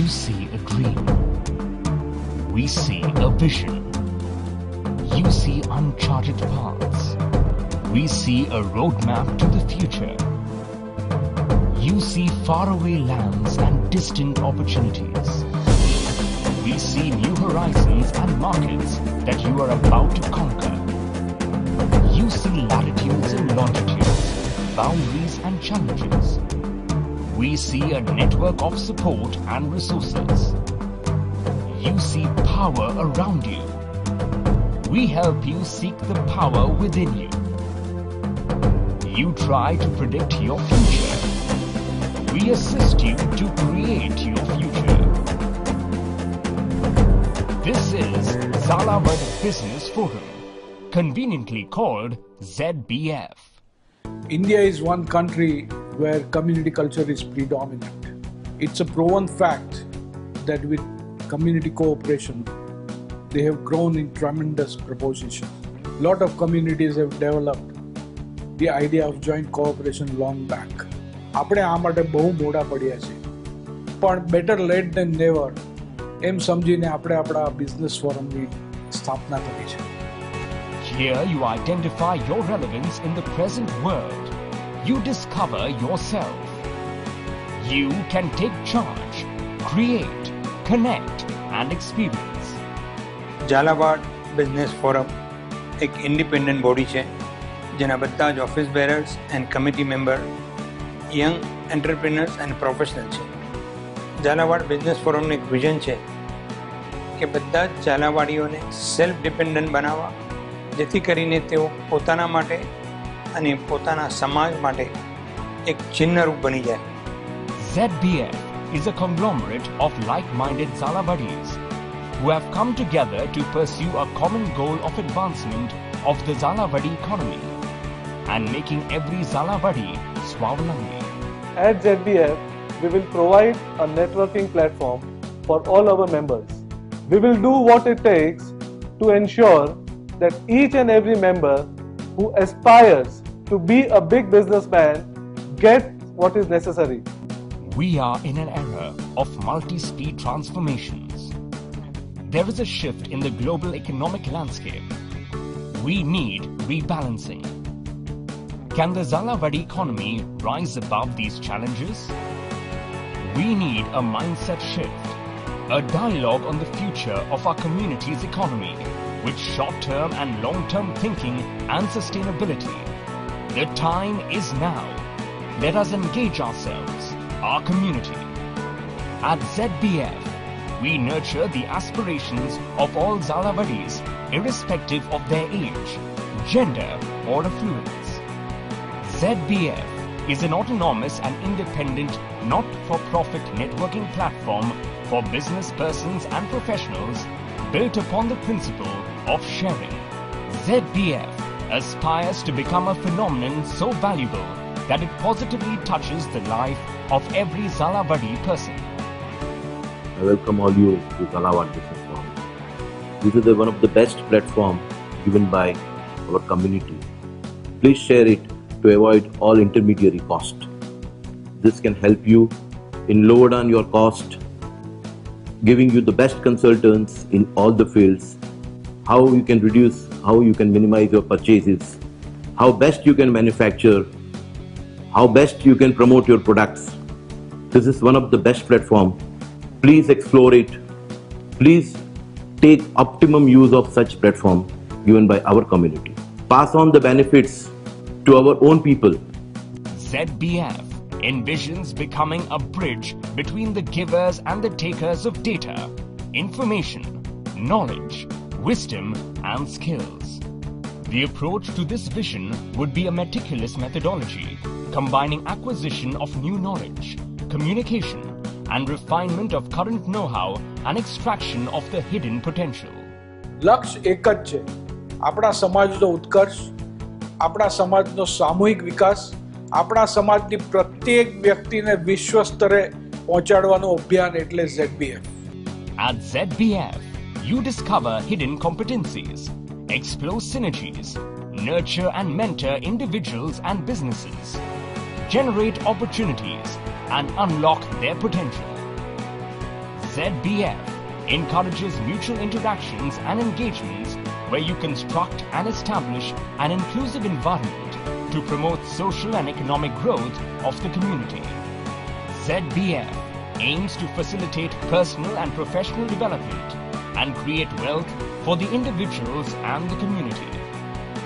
You see a dream. We see a vision. You see uncharted paths. We see a roadmap to the future. You see faraway lands and distant opportunities. We see new horizons and markets that you are about to conquer. You see latitudes and longitudes, boundaries and challenges. We see a network of support and resources. You see power around you. We help you seek the power within you. You try to predict your future. We assist you to create your future. This is Zalawad Business Forum, conveniently called ZBF. India is one country where community culture is predominant. It's a proven fact that with community cooperation, they have grown in tremendous proportions. A lot of communities have developed the idea of joint cooperation long back. આપણે આ માટે બહુ મોડા પડ્યા છે, પણ better late than never એમ સમજીને આપણે આપણા બિઝનેસ ફોરમની સ્થાપના કરી છે. Here you identify your relevance in the present world. You discover yourself. You can take charge, create, connect and experience. Zalawad Business Forum एक independent body है, જેના બધા જ office bearers and committee member young entrepreneurs and professional છે. Zalawad business ફોરમનું એક vision છે કે બધા જ ઝાલાવાડીઓને સેલ્ફ ડિપેન્ડન્ટ બનાવવા, જેથી કરીને તેઓ પોતાના માટે અને પોતાના સમાજ માટે એક ચિહ્નરૂપ બની જાય. ZBF is a conglomerate of like-minded Zalawadi's who have come together to pursue a common goal of advancement of the Zalawadi economy and making every Zalawadi swavalambi. At ZBF, we will provide a networking platform for all our members. We will do what it takes to ensure that each and every member who aspires to be a big businessman gets what is necessary. We are in an era of multi-speed transformations. There is a shift in the global economic landscape. We need rebalancing. Can the Zalawadi economy rise above these challenges? We need a mindset shift, a dialogue on the future of our community's economy with short-term and long-term thinking and sustainability. The time is now. Let us engage ourselves, our community. At ZBF, we nurture the aspirations of all Zalawadis irrespective of their age, gender or affluence. ZBF is an autonomous and independent not-for-profit networking platform for business persons and professionals built upon the principle of sharing. ZBF aspires to become a phenomenon so valuable that it positively touches the life of every Zalawadi person. I welcome all you to Zalawad Business Forum. This is one of the best platforms given by our community. Please share it to avoid all intermediary cost. This can help you in lower down your cost, giving you the best consultants in all the fields, how you can reduce, how you can minimize your purchases, how best you can manufacture, how best you can promote your products. This is one of the best platforms. Please explore it. Please take optimum use of such platform given by our community. Pass on the benefits to our own people. ZBF envisions becoming a bridge between the givers and the takers of data, information, knowledge, wisdom and skills. The approach to this vision would be a meticulous methodology, combining acquisition of new knowledge, communication and refinement of current know-how and extraction of the hidden potential. Lux apna samajdo utkarsh, apna samajdo vikas, આપણા સમાજની પ્રત્યેક વ્યક્તિને વિશ્વ સ્તરે પહોંચાડવાનું અભિયાન એટલે ZBF. At ZBF, you discover hidden competencies, explore synergies, nurture and mentor individuals and businesses, generate opportunities and unlock their potential. ZBF encourages mutual interactions and engagements where you construct and establish an inclusive environment to promote social and economic growth of the community. ZBF aims to facilitate personal and professional development and create wealth for the individuals and the community.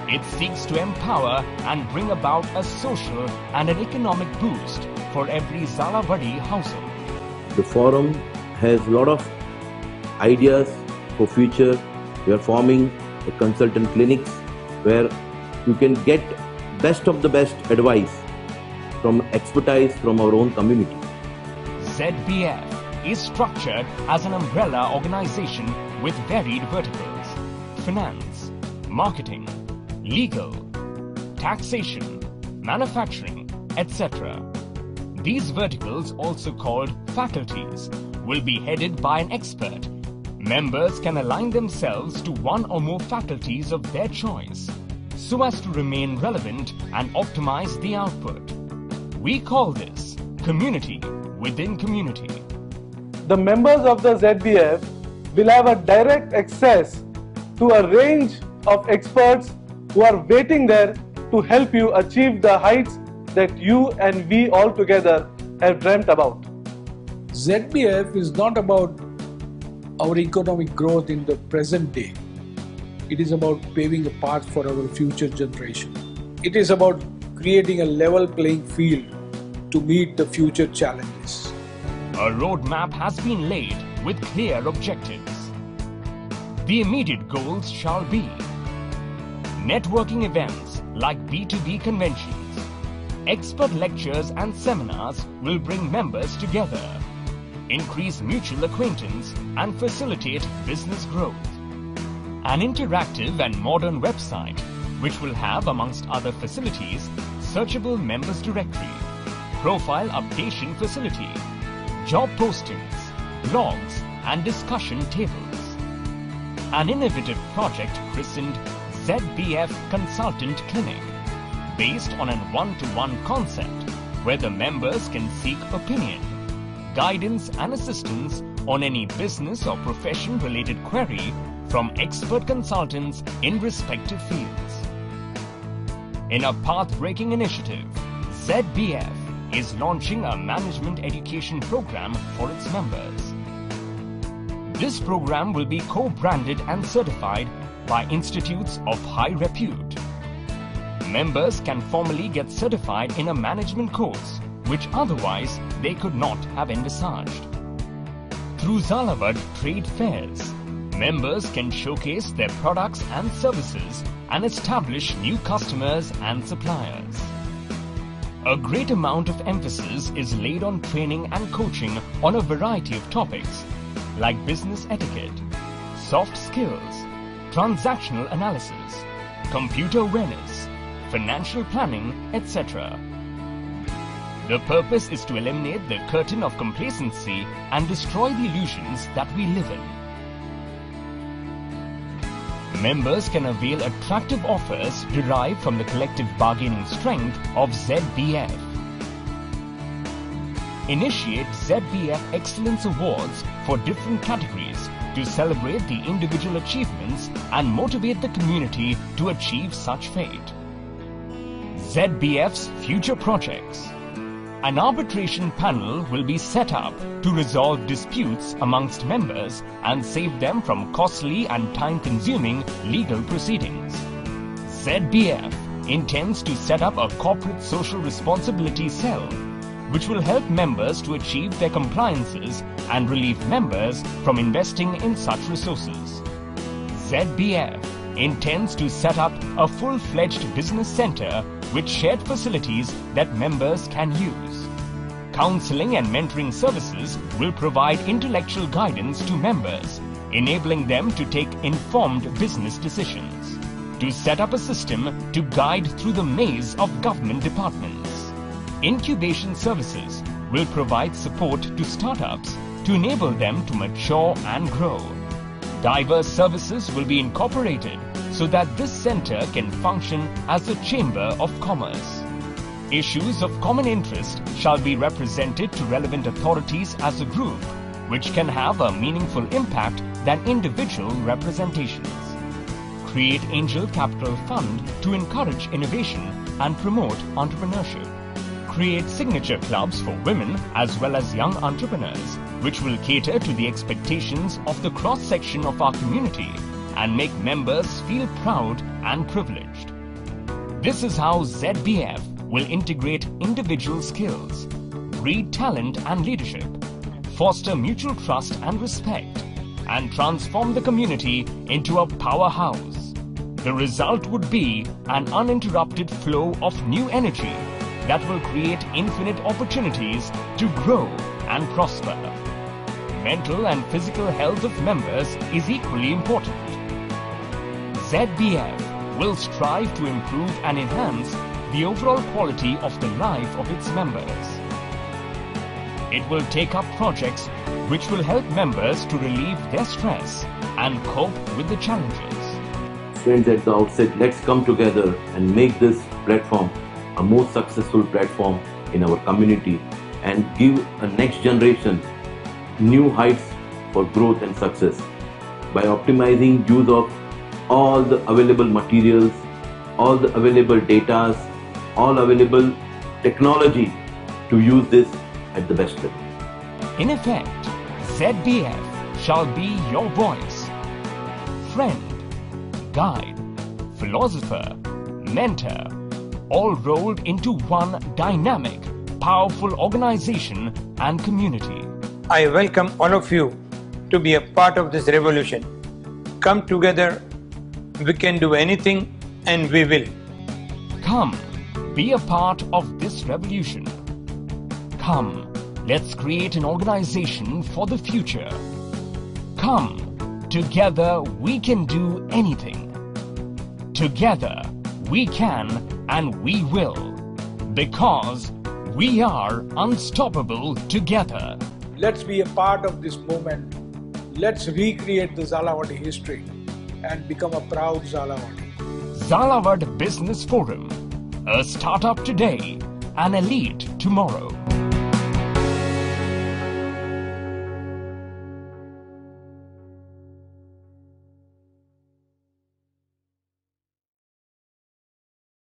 It seeks to empower and bring about a social and an economic boost for every Zalawadi household. The forum has a lot of ideas for future. We are forming a consultant clinics where you can get best of the best advice from expertise from our own community. ZBF is structured as an umbrella organization with varied verticals: finance, marketing, legal, taxation, manufacturing, etc. These verticals, also called faculties, will be headed by an expert. Members can align themselves to one or more faculties of their choice so as to remain relevant and optimize the output. We call this community within community. The members of the ZBF will have a direct access to a range of experts who are waiting there to help you achieve the heights that you and we all together have dreamt about. ZBF is not about our economic growth in the present day. It is about paving a path for our future generation. It is about creating a level playing field to meet the future challenges. A roadmap has been laid with clear objectives. The immediate goals shall be networking events like B2B conventions, expert lectures and seminars will bring members together, increase mutual acquaintance and facilitate business growth. An interactive and modern website which will have, amongst other facilities, searchable members directory, profile updation facility, job postings, blogs and discussion tables. An innovative project christened ZBF Consultant Clinic, based on a one-to-one concept where the members can seek opinion, guidance and assistance on any business or profession-related query from expert consultants in respective fields. In a path-breaking initiative, ZBF is launching a management education program for its members. This program will be co-branded and certified by institutes of high repute. Members can formally get certified in a management course which otherwise they could not have envisaged. Through Zalawad trade fairs, members can showcase their products and services and establish new customers and suppliers. A great amount of emphasis is laid on training and coaching on a variety of topics like business etiquette, soft skills, transactional analysis, computer awareness, financial planning, etc. The purpose is to eliminate the curtain of complacency and destroy the illusions that we live in. Members can avail attractive offers derived from the collective bargaining strength of ZBF. Initiate ZBF Excellence Awards for different categories to celebrate the individual achievements and motivate the community to achieve such fate. ZBF's future projects. An arbitration panel will be set up to resolve disputes amongst members and save them from costly and time-consuming legal proceedings. ZBF intends to set up a corporate social responsibility cell which will help members to achieve their compliances and relieve members from investing in such resources. ZBF intends to set up a full-fledged business center with shared facilities that members can use. Counseling and mentoring services will provide intellectual guidance to members, enabling them to take informed business decisions, to set up a system to guide through the maze of government departments. Incubation services will provide support to startups to enable them to mature and grow. Diverse services will be incorporated so that this center can function as a chamber of commerce. Issues of common interest shall be represented to relevant authorities as a group which can have a meaningful impact than individual representations. Create Angel Capital Fund to encourage innovation and promote entrepreneurship. Create signature clubs for women as well as young entrepreneurs, which will cater to the expectations of the cross-section of our community and make members feel proud and privileged. This is how ZBF will integrate individual skills, breed talent and leadership, foster mutual trust and respect, and transform the community into a powerhouse. The result would be an uninterrupted flow of new energy that will create infinite opportunities to grow and prosper. Mental and physical health of members is equally important. ZBF will strive to improve and enhance the overall quality of the life of its members. It will take up projects which will help members to relieve their stress and cope with the challenges. Friends, at the outset, let's come together and make this platform a more successful platform in our community and give a next generation new heights for growth and success by optimizing use of all the available materials, all the available data, all available technology to use this at the best level. In effect, ZBF shall be your voice, friend, guide, philosopher, mentor, all rolled into one dynamic, powerful organization and community. I welcome all of you to be a part of this revolution. Come together, we can do anything and we will. Come, be a part of this revolution. Come, let's create an organization for the future. Come, together we can do anything. Together we can and we will, because we are unstoppable together. Let's be a part of this moment. Let's recreate the Zalawadi history and become a proud Zalawadi. Zalawad Business Forum, a startup today, an elite tomorrow.